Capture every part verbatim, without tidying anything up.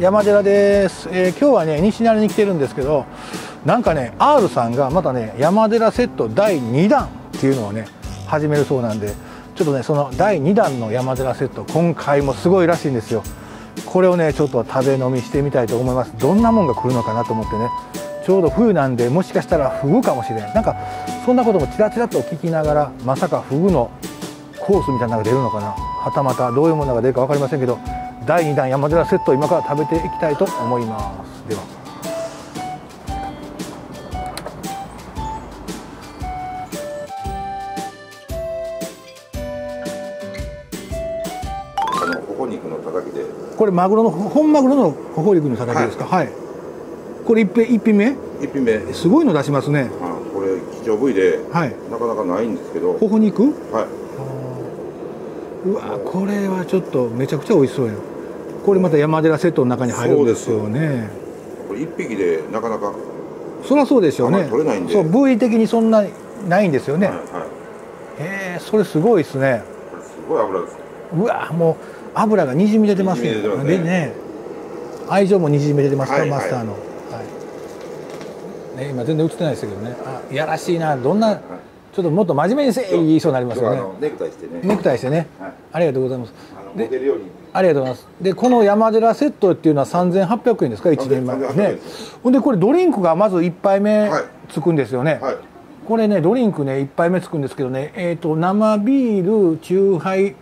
山寺です、えー、今日はね西成に来てるんですけど、なんかね R さんがまたね山寺セットだいにだんっていうのをね始めるそうなんで、ちょっとねそのだいにだんの山寺セット、今回もすごいらしいんですよ。これをねちょっと食べ飲みしてみたいと思います。どんなもんが来るのかなと思ってね、ちょうど冬なんでもしかしたらフグかもしれない、なんかそんなこともちらちらと聞きながら、まさかフグのコースみたいなのが出るのかな、はたまたどういうものが出るか分かりませんけど、だいにだん山寺セットを今から食べていきたいと思います。では、あのホホ肉のたたきで、これマグロの本マグロのホホ肉のたたきですか。はい、はい、これ一品目、一品目すごいの出しますね。あ、これ貴重部位で、はい、なかなかないんですけど、ホホ肉、はい、うわ、これはちょっとめちゃくちゃ美味しそうや。これまた山寺セットの中に入るんですよね。これいっぴきでなかなか、そりゃそうでしょうね、取れないんで、そう部位的にそんなないんですよね。はい、はい、えー、それすごいですね。これすごい油ですね。うわ、もう油がにじみ出てますね。でね、愛情もにじみ出てますから、マスターの、はいね、今全然映ってないですけどね、あ、いやらしいな、どんな、はい、ちょっともっと真面目にせ言いそうになりますよね。ネクタイしてね。ネクタイしてね。ありがとうございます。で、ありがとうございます。で、この山寺セットっていうのはさんぜんはっぴゃくえんですか、いちねんまえね。ほんでこれドリンクがまずいっぱいめつくんですよね。はい、これねドリンクねいっぱいめつくんですけどね、えっと生ビール、チューハイ、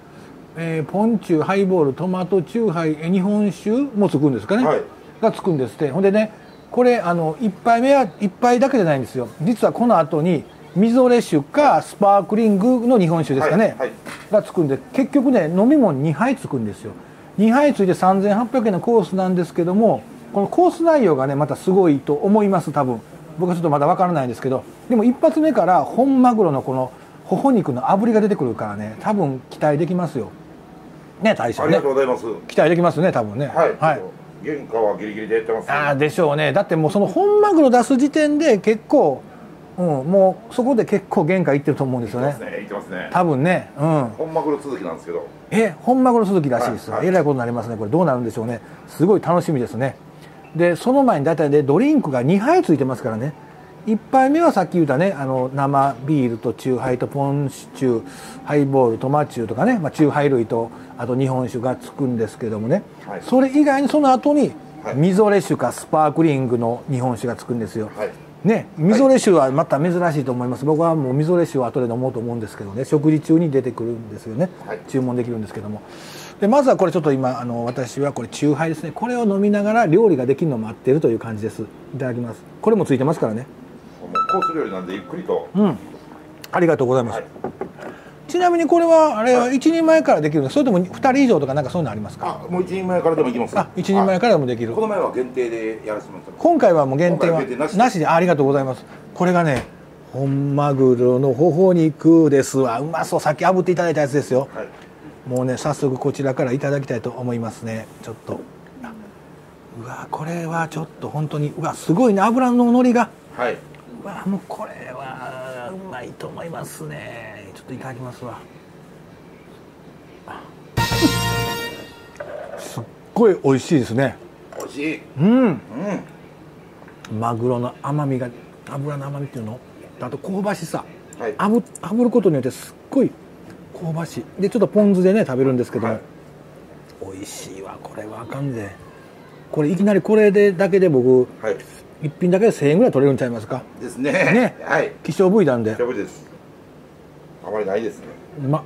えー、ポンチュー、ハイボール、トマトチューハイ、え日本酒もつくんですかね。はい、がつくんですって。ほんでね、これあのいっぱいめはいっぱいだけじゃないんですよ。実はこの後にみぞれ酒かスパークリングの日本酒ですかね、はいはい、がつくんで、結局ね飲み物にはいつくんですよ。にはいついてさんぜんはっぴゃくえんのコースなんですけども、このコース内容がねまたすごいと思います。多分僕はちょっとまだ分からないんですけど、でも一発目から本マグロのこのほほ肉の炙りが出てくるからね、多分期待できますよね、大将ね。ありがとうございます。期待できますね、多分ね。はい、はい、原価はギリギリでやってますね。ああ、でしょうね。だってもうその本マグロ出す時点で結構、うん、もうそこで結構限界いってると思うんですよね。いってますね。多分ね、うん。本マグロ続きなんですけど。え、本マグロ続きらしいです。はいはい、えらいことになりますね。これどうなるんでしょうね。すごい楽しみですね。で、その前に大体ね、ドリンクがにはいついてますからね。いっぱいめはさっき言ったね、あの生ビールとチューハイとポンシチュー、ハイボール、トマチューとかね、まあチューハイ類とあと日本酒がつくんですけどもね。はい、それ以外にその後にみぞれ酒かスパークリングの日本酒がつくんですよ。はいね、みぞれ酒はまた珍しいと思います。僕はもうみぞれ酒は後で飲もうと思うんですけどね、食事中に出てくるんですよね、はい、注文できるんですけども。でまずはこれちょっと今あの私はこれチューハイですね、これを飲みながら料理ができるのを待ってるという感じです。いただきます。これもついてますからね、コース料理なんでゆっくりと、うん、ありがとうございます、はい、ちなみにこれはあれはいちにんまえからできるの、それともふたりいじょうとかなんかそういうのありますか。あ、もういちにんまえからでもできます。あ、いちにんまえからでもできる。この前は限定でやらせてもらった。今回はもう限定はなしで。ありがとうございます。これがね本マグロのほほ肉ですわ。うまそう。さっき炙っていただいたやつですよ、はい、もうね早速こちらからいただきたいと思いますね。ちょっとうわ、これはちょっと本当にうわすごいね、油ののりが、はい、うわもうこれはうまいと思いますね。ちょっといただきますわ。すっごい美味しいですね。美味しい。うん。うん、マグロの甘みが、脂の甘みっていうの、あと香ばしさ。はい、炙、炙ることによってすっごい香ばしい。でちょっとポン酢でね食べるんですけど、はい、美味しいわ。これはあかんぜ。これいきなりこれでだけで僕、はい、一品だけでせんえんぐらい取れるんちゃいますか。ですね。ね。はい。希少部位なんで。希少部位です。あまりないですね。ま、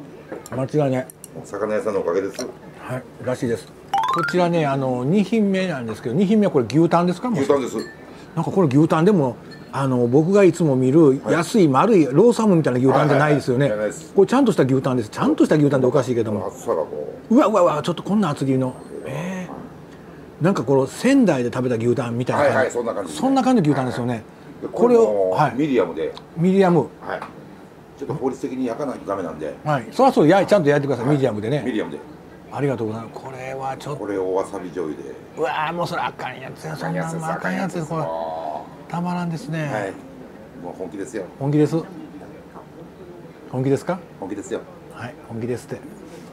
間違いない。お魚屋さんのおかげです。はい、らしいです。こちらね、あの二品目なんですけど、二品目はこれ牛タンですか。牛タンです。なんかこれ牛タンでも、あの僕がいつも見る安い丸いローサムみたいな牛タンじゃないですよね。これちゃんとした牛タンです。ちゃんとした牛タンでおかしいけども。厚さがこう。うわうわうわ、ちょっとこんな厚切りの。ええ。なんかこの仙台で食べた牛タンみたいな。はいはい、そんな感じ。そんな感じの牛タンですよね。これをミディアムで。ミディアム。はい。ちょっと法律的に焼かないとダメなんで、はい、そらそうやいちゃんと焼いてください、はい、ミディアムでね。ミディアムで。ありがとうございます。これはちょっとこれをわさび醤油で。うわー、もうそれあかんやつや。そんなあかんやつや。これたまらんですね。はい、もう本気ですよ。本気です。本気ですか。本気ですよ。はい、本気ですって。ち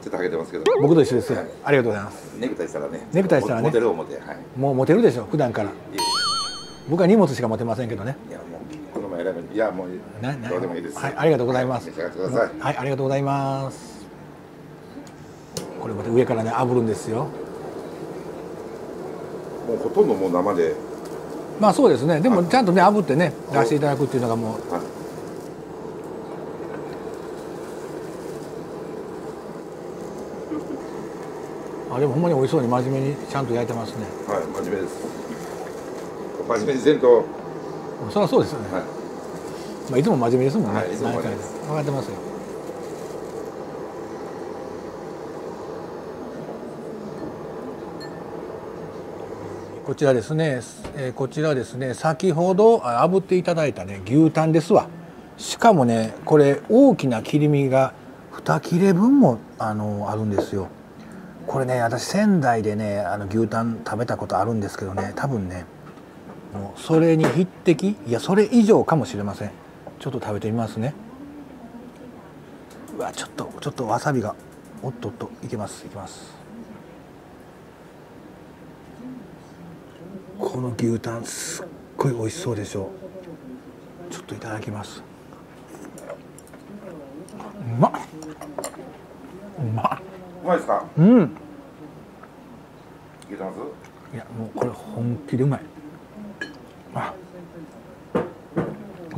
ょっとハゲてますけど。僕と一緒ですよ。ありがとうございます。ネクタイしたらね。ネクタイしたらね。モテるモテる。もうモテるでしょ、普段から。僕は荷物しか持てませんけどね。いや、もうこの前選べる。いや、もうどうでもいいです。はい、ありがとうございます。召し上がってください。はい、ありがとうございます。これまた上からね、炙るんですよ。もうほとんどもう生で。まあそうですね。でもちゃんとね炙ってね出していただくっていうのがもう。あ、でもほんまに美味しそうに真面目にちゃんと焼いてますね。はい、真面目です。真面目にせんと。そりゃそうですよね。はい。まあいつも真面目ですもんね。はい、いつも真面目です。分かってますよ。こちらですね、えー、こちらですね、先ほど炙っていただいたね牛タンですわ。しかもね、これ大きな切り身がに切れ分もあのあるんですよ。これね、私仙台でねあの牛タン食べたことあるんですけどね、多分ねもうそれに匹敵、いやそれ以上かもしれません。ちょっと食べてみますね。うわ、ちょっとちょっとわさびがおっとっといけます、いきます。この牛タンすっごい美味しそうでしょう。ちょっといただきます。うまっ、うまっ、うまいですか。うん。いけてます。いや、もうこれ本気でうまい。あ、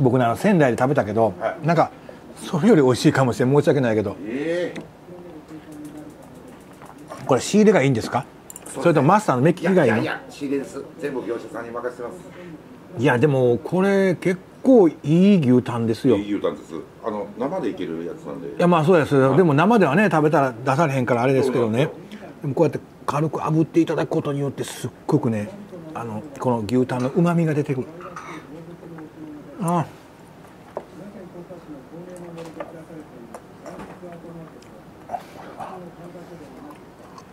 僕ね、あの仙台で食べたけど、はい、なんかそれより美味しいかもしれない、申し訳ないけど。えー、これ仕入れがいいんですか。そ, すね、それとマスターの目利きがいいの。いやいやいや、仕入れです。全部業者さんに任せてます。いやでもこれ結構いい牛タンですよ。いい牛タンです。あの生でいけるやつなんで。いやまあそうです。はい、でも生ではね食べたら出されへんからあれですけどね。でもこうやって軽く炙っていただくことによってすっごくねあのこの牛タンの旨味が出てくる。ああ。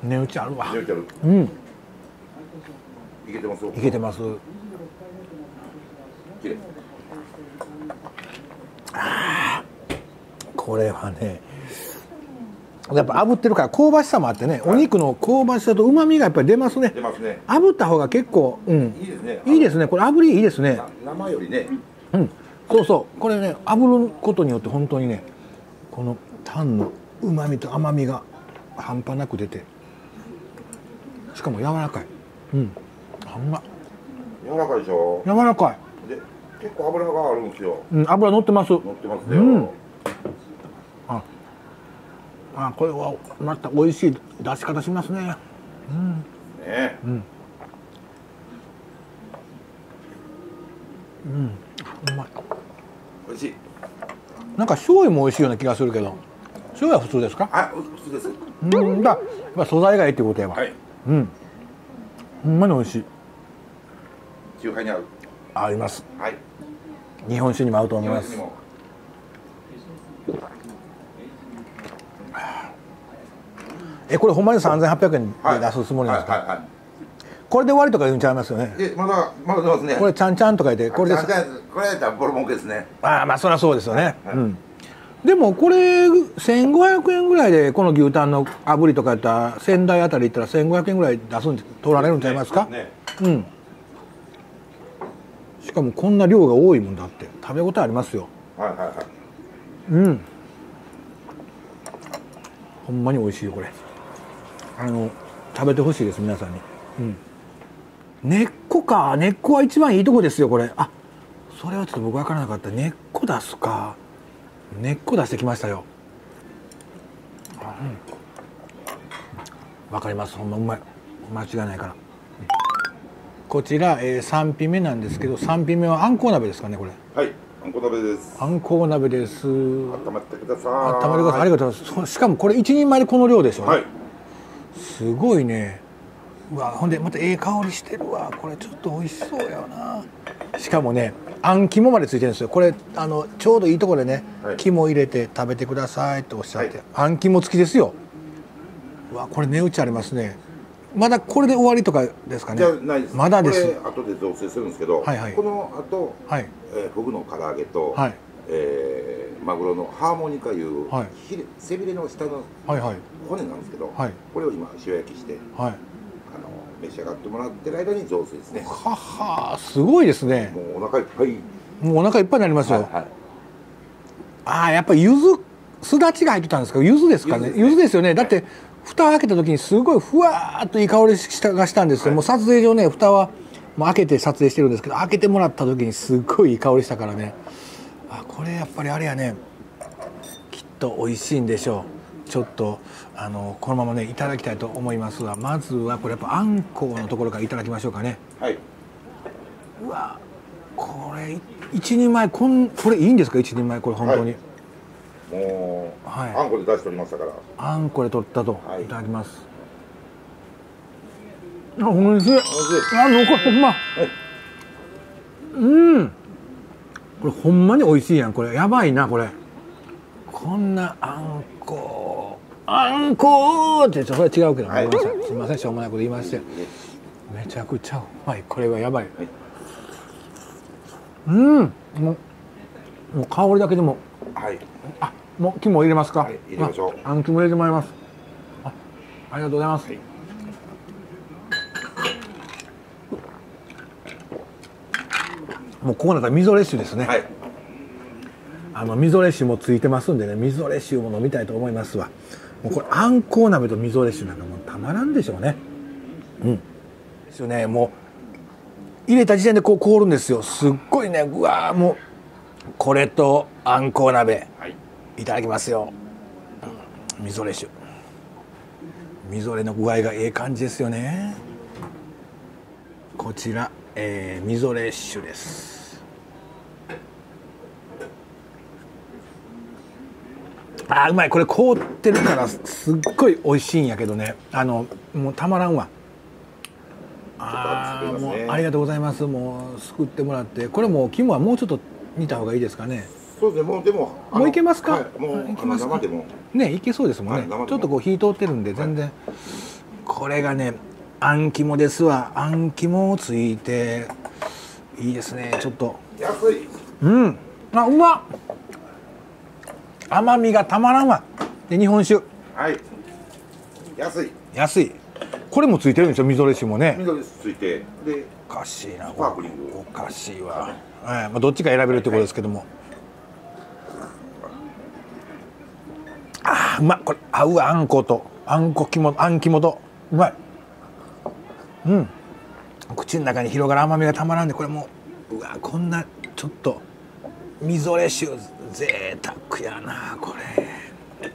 値打ちあるわ。値打ちある。うん。いけてます。いけてます。あー、これはねやっぱ炙ってるから香ばしさもあってね、はい、お肉の香ばしさとうまみがやっぱり出ますね。出ますね。炙った方が結構、うん、いいですね。いいですね。これ炙りいいですね。生よりね。うん、そうそう。これね炙ることによって本当にねこのタンのうまみと甘みが半端なく出て、しかも柔らかい。うん。あんま。柔らかいでしょ。柔らかい。結構油があるんですよ。うん、油乗ってます。乗ってますよ。うん、あ、あ、これはまた美味しい出し方しますね。うん。ね。うん。うん。うまい。美味しい。なんか醤油も美味しいような気がするけど、醤油は普通ですか？あ、普通です。うん、だ、やっぱ素材がいいってことやわ。はい。うん。ほんまに美味しい。中華に合う。合います。はい。日本酒にも合うと思います。え、これほんまにさんぜんはっぴゃくえんで出すつもりなんですか。これで終わりとか言うんちゃいますよね。え、まだまだ出ますね。これちゃんちゃんとか言って、これでこれやったらボロ儲けですね。ああ、まあそりゃそうですよね。うん。でもこれせんごひゃくえんぐらいでこの牛タンの炙りとかやったら仙台あたり行ったらせんごひゃくえんぐらい出すんで取られるんちゃいますか。うん。しかもこんな量が多いもんだって食べ応えありますよ。はいはいはい。うん、ほんまに美味しいよこれ。あの食べてほしいです皆さんに。うん、根っこか。根っこは一番いいとこですよこれ。あ、それはちょっと僕分からなかった。根っこ出すか。根っこ出してきましたよ。あ、うん、分かります。ほんまうまい、間違いないから。こちら、えー、さんぴめなんですけど、さんぴめはあんこう鍋ですかねこれ。はい、あんこう鍋です。あんこう鍋です。温まってください。温まってください。ありがとうございます。しかもこれ一人前でこの量でしょうね。はい。すごいね。うわ、ほんでまたええ香りしてるわ。これちょっと美味しそうやな。しかもね、あん肝までついてるんですよ。これあのちょうどいいところでね、はい、肝入れて食べてくださいとおっしゃって、はい、あん肝付きですよ。うわ、これ値打ちありますね。まだこれで終わりとかですかね。じゃないです。まだです。あとで造成するんですけど、この後、フグの唐揚げとママグロのハーモニカいう背びれの下の骨なんですけど、これを今塩焼きしてあの召し上がってもらってる間に雑炊ですね。はは、すごいですね。もうお腹いっぱい、もうお腹いっぱいになりますよ。ああ、やっぱり柚子すだちが入ってたんですか。柚子ですかね。柚子ですよね。だって蓋開けた時にすごいふわーっといい香りがしたんですよ。もう撮影上ね、蓋はもう開けて撮影してるんですけど、開けてもらった時にすっごいいい香りしたからね。あ、これやっぱりあれやね、きっと美味しいんでしょう。ちょっとあのこのままねいただきたいと思いますが、まずはこれやっぱあんこうのところからいただきましょうかね。はい。うわ、これ一人前、こんこれいいんですか、一人前これ本当に。はい、もう、はい、あんこで出しておりましたから。あんこで取ったと、はい、いただきます。あ、おいしい。おいしい。あ、残りほんま。はい、うん。これほんまに美味しいやん。これやばいな、これ。こんなあんこあんこってそれは違うけど、はい、すみません、しょうもないこと言いまして。めちゃくちゃうまい、これはやばい、はい、うん、もう、もう香りだけでも、はい、あ、もう肝入れますか、はい、入れましょう。あん肝入れてもらいます。 あ, ありがとうございます、はい。もうここだったらみぞれ酒ですね。はい、あのみぞれ酒もついてますんでね、みぞれ酒も飲みたいと思いますわ。もうこれあんこう鍋とみぞれ酒なんかもうたまらんでしょうね。うん。ですよね。もう入れた時点でこう凍るんですよ。すっごいね。うわー、もうこれとあんこう鍋、はい、いただきますよ。みぞれ酒。みぞれの具合がええ感じですよね。こちら。えー、みぞれ酒です。あー、うまい。これ凍ってるからすっごい美味しいんやけどね。あのもうたまらんわ。ああ、もうありがとうございます。もうすくってもらって、これもう肝はもうちょっと煮た方がいいですかね。そうですね。もうでももういけますか。はい、もういけますか。ね、いけそうですもんね。はい、ちょっとこう火通ってるんで全然、はい、これがね。あん肝ですわ。あん肝ついていいですね。ちょっと安い。うん、あ、うまっ、甘みがたまらんわ。で、日本酒、はい、安い安い。これもついてるんでしょ、みぞれ酒もね。みぞれ酒ついて、で、おかしいな、スパークリング。おかしいわ、はい、まあ、どっちか選べるってことですけども、はい、あー、うまっ。これ合う、あんことあんこ肝、あん肝とうまい。うん、口の中に広がる甘みがたまらんで、これもう、うわ、こんなちょっとみぞれ酒贅沢やな、これ。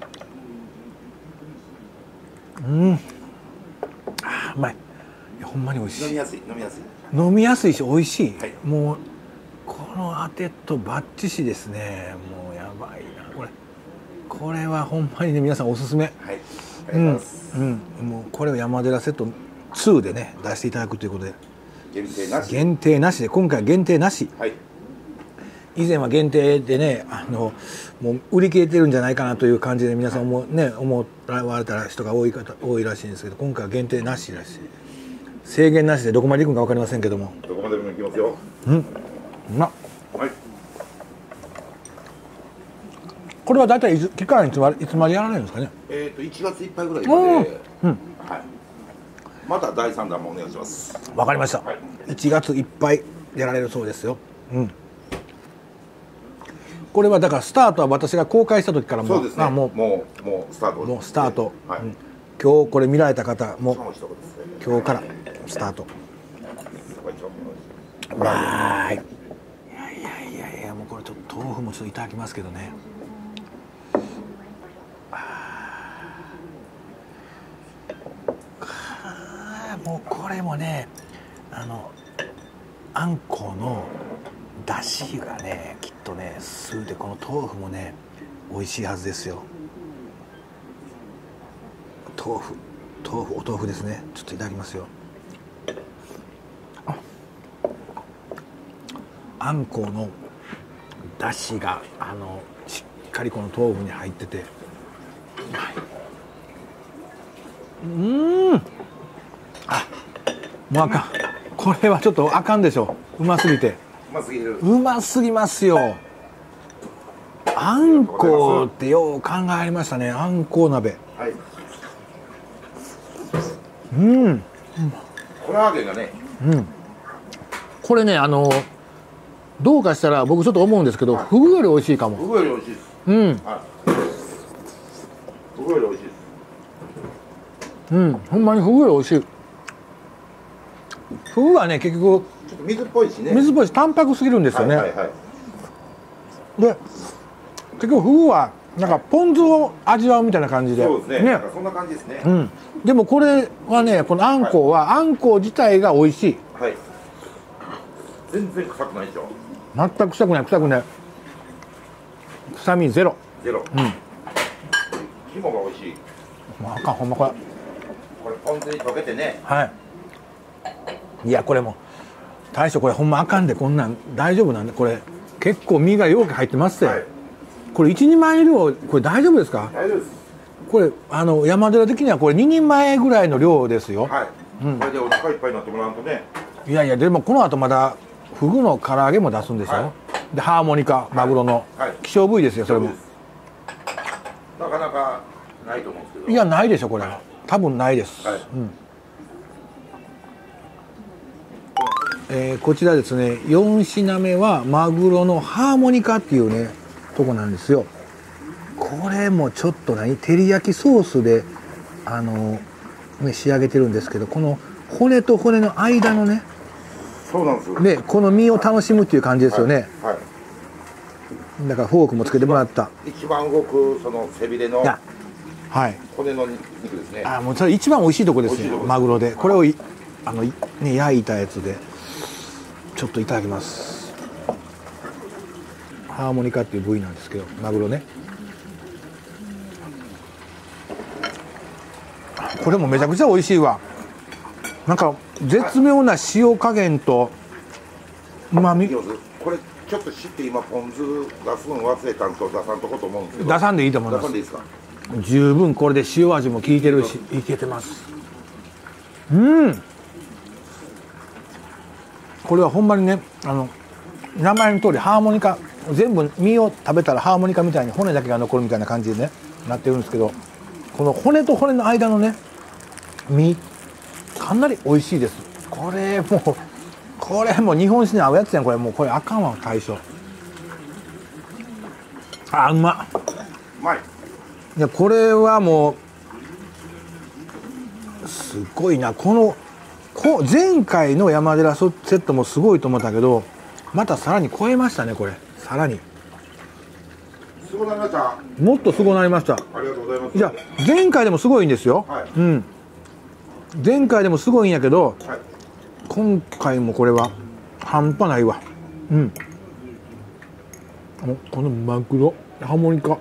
うん、あ、うまい。いや、ほんまに美味しい。飲みやすい、飲みやすい、飲みやすいし美味しい、はい、もうこのあてとバッチシですね。もうやばいな、これ。これはほんまにね、皆さんおすすめ。はい、ありがとうございます、うんうん、もうこれを山寺セットにでね、出していただくということで、限定なし、限定なしで、今回は限定なし、はい、以前は限定でね、あのもう売り切れてるんじゃないかなという感じで皆さん思、はい、ね、思われた人が多い方多いらしいんですけど、今回は限定なしらしい、制限なしでどこまでいくのか分かりませんけども、どこまでもいきますよ。うん、うまっ、はい、これは大体いつ期間いつまでいつまでやられるんですかね。えっといちがついっぱいぐらいまで、うん、はい、まただいさんだんもお願いします。わかりました、はい、いちがついっぱいやられるそうですよ、うん、これはだからスタートは私が公開した時からもう、そうですね、あ、もうもうもうスタート、もうスタート、はい、うん、今日これ見られた方も今日からスタート。はい、いやいやいやいや、もうこれちょっと豆腐もちょっといただきますけどね。もうこれもね、あのあんこのだしがね、きっとね吸うで、この豆腐もね美味しいはずですよ。豆腐、豆腐、お豆腐ですね。ちょっといただきますよ。あんこのだしがあのしっかりこの豆腐に入ってて、はい、うーん、もうあかん、これはちょっとあかんでしょう、うますぎて、うますぎる、うますぎますよ。あんこってよう考えましたね。あんこ鍋、はい、うん、コラーゲンがね、うん、これね、あのどうかしたら僕ちょっと思うんですけど、はい、フグより美味しいかも。フグより美味しいです。うん、フグより美味しいです。うん、ほんまにフグより美味しい。フグはね、結局ちょっと水っぽいしね、水っぽいし淡白すぎるんですよね。で結局フグはなんかポン酢を味わうみたいな感じで、そうですね、ね、そんな感じですね、うん、でもこれはね、このあんこは、はい、あんこ自体が美味しい、はい、全然臭くないでしょ。全く臭くない、臭くない、臭みゼロゼロ、うん、肝が美味しい。まあ、あかん、ほんまこれこれポン酢に溶けてね、はい、いやこれも大将これほんまあかんで、こんなん大丈夫なんで、これ結構身が容器入ってますって、はい、これいちにんまえ量、これ大丈夫ですか？大丈夫です。これあの山寺的にはこれににんまえぐらいの量ですよ。はい、うん、これでお腹いっぱいになってもらうとね。いやいや、でもこの後まだフグの唐揚げも出すんですよ、はい、でハーモニカ、マグロの、はいはい、希少部位ですよ、それもなかなかないと思うんですけど。いやないでしょこれ、はい、多分ないです、はい、うん、えー、こちらですね、よんしなめはマグロのハーモニカっていうねとこなんですよ。これもちょっと何照り焼きソースであの、ね、仕上げてるんですけど、この骨と骨の間のね、そうなんですよ、でこの身を楽しむっていう感じですよね、はいはい、だからフォークもつけてもらった。一番動くその背びれの、はい、骨の肉ですね。ああ、もうそれ一番おいしいとこですよ、マグロで。これをいあの、ね、焼いたやつでちょっといただきます。ハーモニカっていう部位なんですけど、マグロね、これもめちゃくちゃ美味しいわ。なんか絶妙な塩加減とうまみ。これちょっと知って今ポン酢出すの忘れたんと出さんとこと思うんですけど、出さんでいいと思います。出さんでいいですか？十分これで塩味も効いてるし、いけてます。うん、これはほんまにね、あの名前の通りハーモニカ、全部身を食べたらハーモニカみたいに骨だけが残るみたいな感じでねなってるんですけど、この骨と骨の間のね身、かなり美味しいです。これもうこれもう日本酒に合うやつやん。これもうこれあかんわ大将。あ、うまっ、うまい。いやこれはもうすごいな。このこ前回の山寺セットもすごいと思ったけど、またさらに超えましたね。これさらにすごなりました。もっとすごなりました。ありがとうございます。じゃあ前回でもすごいんですよ、はい、うん、前回でもすごいんやけど、はい、今回もこれは半端ないわ。うん、このマグロハーモニカ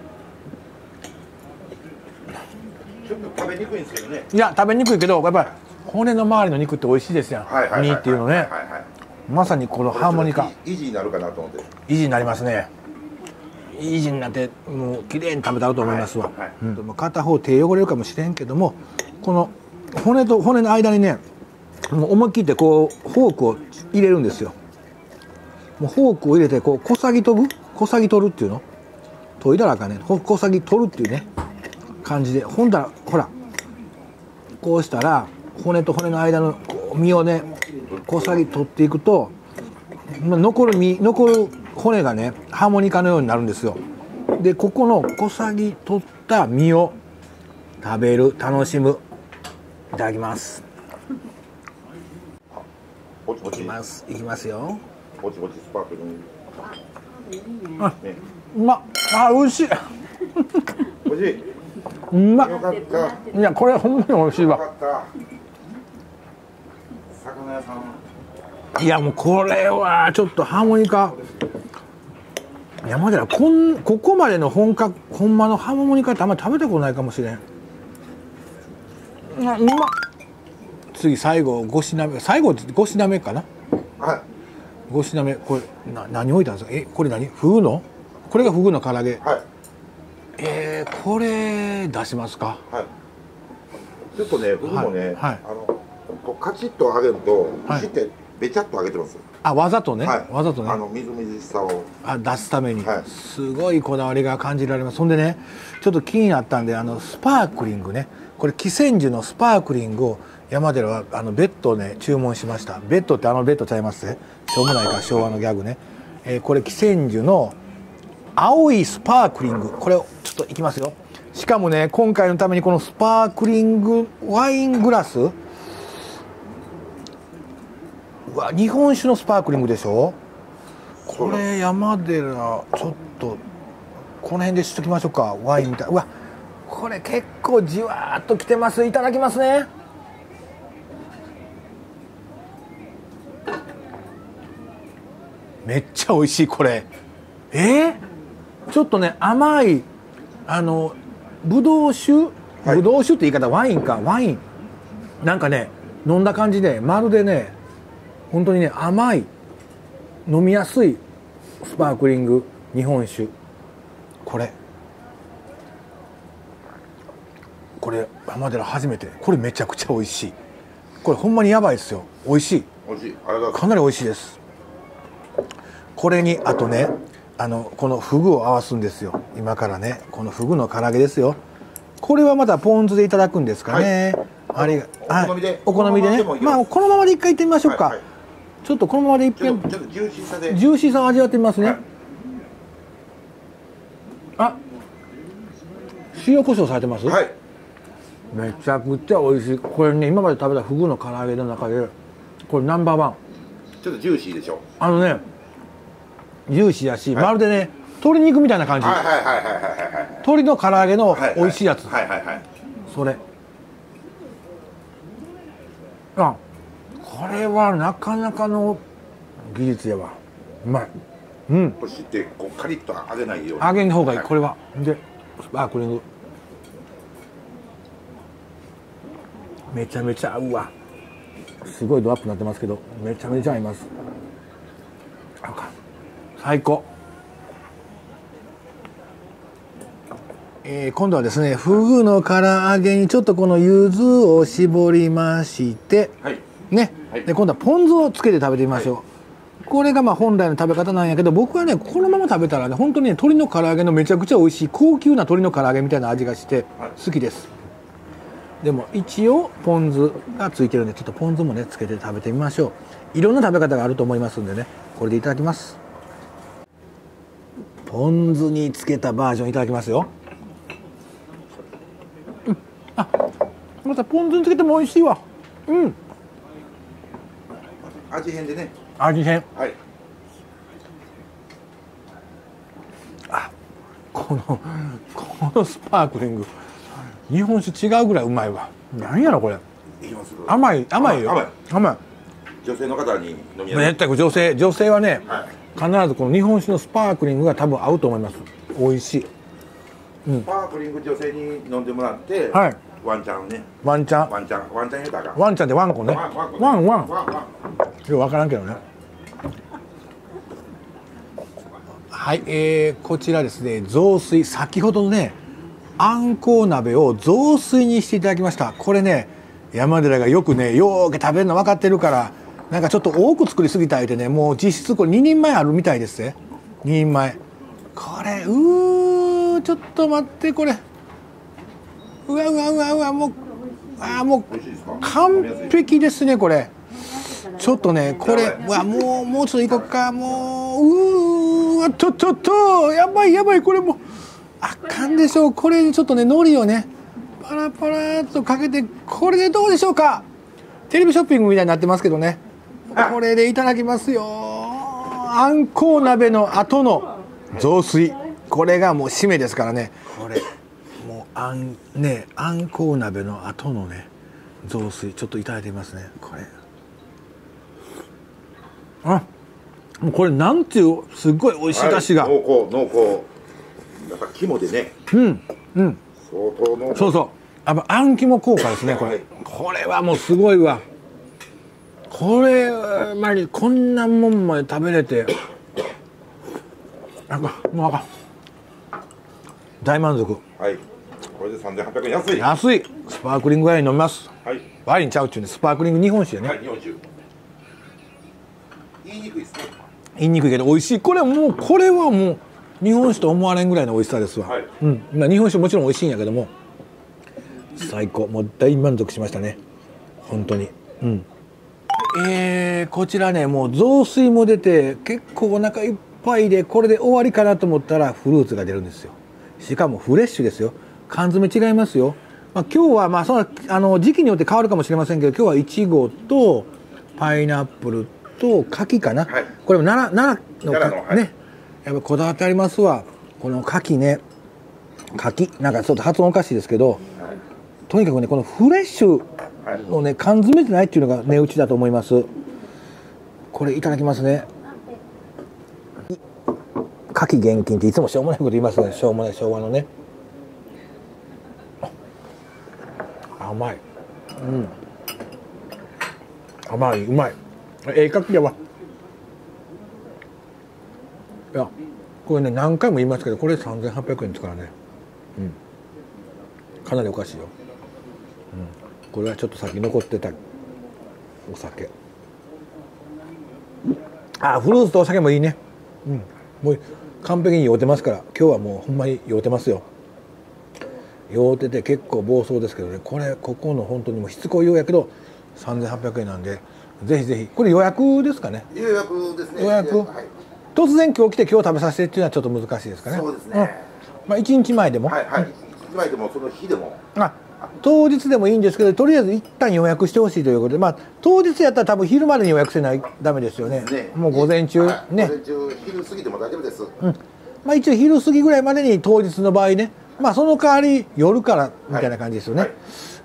ちょっと食べにくいんですけどね。いや食べにくいけど、やっぱり骨の周りの肉って美味しいですやん、身っていうのね。まさにこのハーモニカ維持になるかなと思って。維持になりますね。維持になってもう綺麗に食べたると思いますわ。片方手汚れるかもしれんけども、この骨と骨の間にね、もう思い切ってこうフォークを入れるんですよ。もうフォークを入れてこう小さぎ飛ぶ、小さぎ取るっていうの、研いだらあかんね、小さぎ取るっていうね感じで、ほんだらほらこうしたら骨と骨の間の身をね小さぎ取っていくと、残る身、残る骨がねハーモニカのようになるんですよ。でここの小さぎ取った身を食べる、楽しむ。いただきます。いきます、いきますよ。あ、うまっ、あ、おいしいおいしい、うまっ。いやこれほんまにおいしいわ。魚屋さん。いやもうこれはちょっとハーモニカ山寺、こんここまでの本格ほんまのハーモニカってあんまり食べたことないかもしれん。うまっ。次最後ごしなめ、最後ごしなめかな、はい、ごしなめ。これな何置いたんですか？え、これ何？フグの、これがフグの唐揚げ、はい、えー、これ出しますか。はい、ちょっとね、僕もね、はいはい、あのこうカチッと揚げると、はい、串ってべちゃっと上げてます。あ、わざとね、わざとね、あのみずみずしさを出すためにすごいこだわりが感じられます。そんでね、ちょっと気になったんで、あのスパークリングね、これ紀仙樹のスパークリングを山寺はあのベッドをね注文しました。ベッドってあのベッドちゃいますね、しょうもないから昭和のギャグね、えー、これ紀仙樹の青いスパークリング、これをちょっといきますよ。しかもね、今回のためにこのスパークリングワイングラス、うわ、日本酒のスパークリングでしょこれ。山寺ちょっとこの辺でしときましょうか、ワインみたい。うわ、これ結構じわーっときてます。いただきますね。めっちゃ美味しいこれ。えー、ちょっとね甘いあのぶどう酒、ぶどう酒って言い方、ワインか、ワインなんかね、飲んだ感じでまるでね本当にね甘い飲みやすいスパークリング日本酒、これこれ山寺初めて、これめちゃくちゃ美味しい。これほんまにやばいですよ、美味しい、美味しい、かなり美味しいです。これにあとね、あのこのフグを合わすんですよ。今からねこのフグの唐揚げですよ。これはまたポン酢でいただくんですかね、はい、あれがお好みで、お好みでね、まあこのままで一回いってみましょうか、はいはい、ちょっとこのままで一遍ジューシーさでジューシーさを味わってみますね、はい、あ、塩コショウされてます、はい、めちゃくちゃ美味しい。これね、今まで食べたフグの唐揚げの中でこれナンバーワン。ちょっとジューシーでしょ。あのねジューシーやし、まるでね鶏肉みたいな感じ、鶏の唐揚げの美味しいやつ、それ。あ、これはなかなかの技術やわ。うまい。うん、こしてこうカリッと揚げないように、揚げん方がいい、これは。でスパークリングめちゃめちゃ合うわ。すごいドアップになってますけどめちゃめちゃ合います。あかん、最高。えー、今度はですねフグの唐揚げにちょっとこの柚子を絞りまして、はい、ね、はい、で今度はポン酢をつけて食べてみましょう、はい、これがまあ本来の食べ方なんやけど、僕はねこのまま食べたらね本当にね鶏の唐揚げのめちゃくちゃ美味しい高級な鶏の唐揚げみたいな味がして好きです、はい、でも一応ポン酢がついてるんでちょっとポン酢もねつけて食べてみましょう。いろんな食べ方があると思いますんでね、これでいただきます。ポン酢につけたバージョンいただきますよ、うん、あ、またポン酢につけても美味しいわ。うん、味変でね、味変、はい、あ、このこのスパークリング日本酒違うぐらいうまいわ。なんやろこれ、甘い、甘いよ、甘い、甘い。女性の方に飲みやすい。絶対女性、女性はね、はい、必ずこの日本酒のスパークリングが多分合うと思います。美味しい、うん、スパークリング女性に飲んでもらって、はい、ワンちゃんね、ワンちゃん、ワンちゃん、ワンちゃん言うたらワンちゃんってワンコね、ワンワン、ワンワン、ワンワン、よくわからんけどね。はい、えー、こちらですね雑炊、先ほどのねあんこう鍋を雑炊にしていただきました。これね山寺がよくねよーく食べるの分かってるからなんかちょっと多く作りすぎたいでね、もう実質これににんまえあるみたいですね。ににんまえ、これ、うー、ちょっと待って、これ、うわうわうわうわ、もう、あー、もう完璧ですねこれ。ちょっとねこれはもうもうちょっといこっか、もう、うわ、ちょちょっとやばいやばい、これもうあかんでしょう。これにちょっとね海苔をねパラパラっとかけて、これでどうでしょうか。テレビショッピングみたいになってますけどね、これでいただきますよ。あんこう鍋の後の雑炊、これがもう締めですからね。これもうあんね、あんこう鍋の後のね雑炊、ちょっといただいてみますね。これ、あ、もうこれなんていうすっごい美味しい出汁が、はい、濃厚濃厚、やっぱ肝でね、うんうん、相当濃厚、そうそう、やっぱあん肝効果ですねこれ、はい、これはもうすごいわ。これまでこんなもんまで食べれて、なんかもうなんか大満足。はい。これでさんぜんはっぴゃくえん、安い。安い。スパークリングワイン飲みます。はい。ワインちゃうっちゅうね、スパークリング日本酒やね。はい、日本酒。言いにくいですね。言いにくいけど美味しい。これもうこれはもう日本酒と思われんぐらいの美味しさですわ、はい、うん、まあ、日本酒もちろん美味しいんやけども最高、もう大満足しましたね本当に。うん、えー、こちらねもう雑炊も出て結構お腹いっぱいでこれで終わりかなと思ったらフルーツが出るんですよ。しかもフレッシュですよ。缶詰違いますよ。まあ、今日はまあそのあの時期によって変わるかもしれませんけど今日はイチゴとパイナップルと牡蠣かな、はい、これも奈良奈良の牡蠣、はい、ね、やっぱこだわってありますわこの牡蠣ね。牡蠣なんかちょっと発音おかしいですけど、はい、とにかくねこのフレッシュのね缶詰じゃないっていうのが値打ちだと思います。これいただきますね。牡蠣厳禁っていつもしょうもないこと言いますね。しょうもない昭和のね。甘い、うん、甘い、うまい、ええ牡蠣やわ。いやこれね何回も言いますけどこれさんぜんはっぴゃくえんですからね、うん、かなりおかしいよ、うん、これはちょっと先残ってたお酒。あ、フルーツとお酒もいいね。うん、もう完璧に酔うてますから今日はもうほんまに酔うてますよ。酔うてて結構暴走ですけどねこれここの本当にもうしつこいようやけどさんぜんはっぴゃくえんなんでぜひぜひこれ予約ですかね。予約ですね。予約、はい、突然今日来て今日食べさせてっていうのはちょっと難しいですかね。そうですね、うん、まあいちにちまえでもはい、はい、いちにちまえでもその日でもあ当日でもいいんですけどとりあえず一旦予約してほしいということで、まあ、当日やったら多分昼までに予約せないダメですよね。もう午前中ね、昼過ぎでも大丈夫です、うん、まあ一応昼過ぎぐらいまでに当日の場合ね、まあその代わり夜からみたいな感じですよね、はいはい、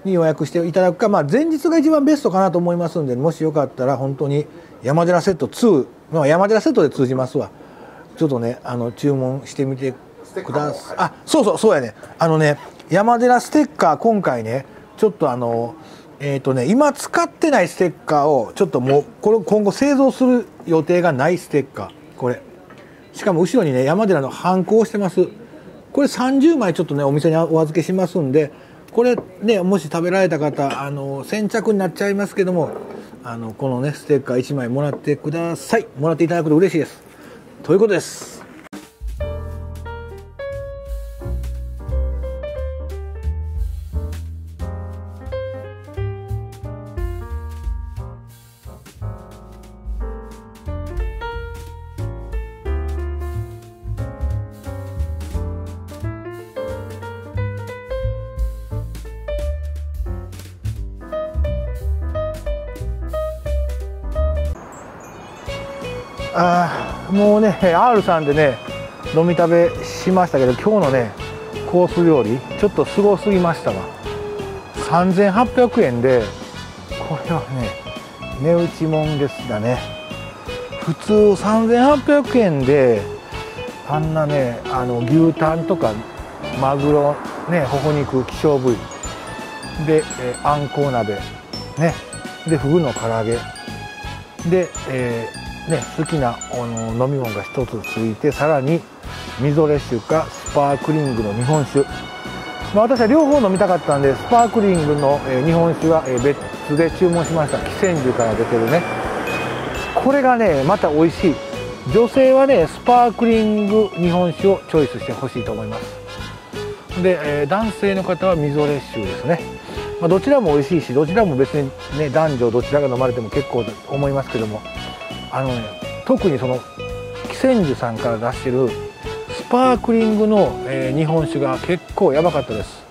に予約していただくか、まあ、前日が一番ベストかなと思いますんでもしよかったら本当に山寺セットツー、まあ、山寺セットで通じますわ。ちょっとねあの注文してみてください。あ、そうそうそうやね、あのね山寺ステッカー今回ねちょっとあのえっとね今使ってないステッカーをちょっともうこれ今後製造する予定がないステッカーこれしかも後ろにね山寺のハンコをしてます。これさんじゅうまいちょっとねお店にお預けしますんでこれねもし食べられた方あの先着になっちゃいますけどもあのこのねステッカーいちまいもらってください。もらっていただくと嬉しいですということです。あーもうね アール さんでね飲み食べしましたけど今日のねコース料理ちょっとすごすぎましたわ。さんぜんはっぴゃくえんでこれはね値打ちもんですだね。普通さんぜんはっぴゃくえんであんなねあの牛タンとかマグロねほほ肉希少部位であんこう鍋ねでフグの唐揚げで、えーね、好きなあの飲み物が一つついてさらにみぞれ酒かスパークリングの日本酒、まあ、私は両方飲みたかったんでスパークリングの、えー、日本酒は、えー、別で注文しました。汽船樹から出てるねこれがねまた美味しい。女性はねスパークリング日本酒をチョイスしてほしいと思います。で、えー、男性の方はみぞれ酒ですね、まあ、どちらも美味しいしどちらも別にね男女どちらが飲まれても結構と思いますけどもあのね、特にその汽船樹さんから出してるスパークリングの、えー、日本酒が結構やばかったです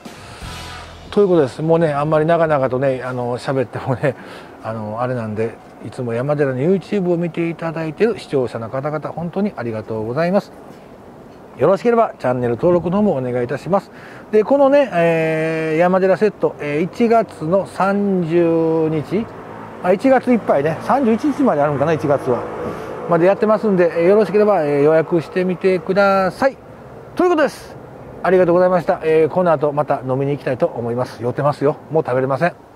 ということです。もうねあんまり長々とねあの喋ってもねあのあれなんでいつも山寺の ユーチューブ を見ていただいている視聴者の方々本当にありがとうございます。よろしければチャンネル登録の方もお願いいたします。でこのね、えー、山寺セット、えー、いちがつのさんじゅうにちいちがついっぱいねさんじゅういちにちまであるのかないちがつはまでやってますんでよろしければ予約してみてくださいということです。ありがとうございました、えー、この後また飲みに行きたいと思います。酔ってますよもう食べれません。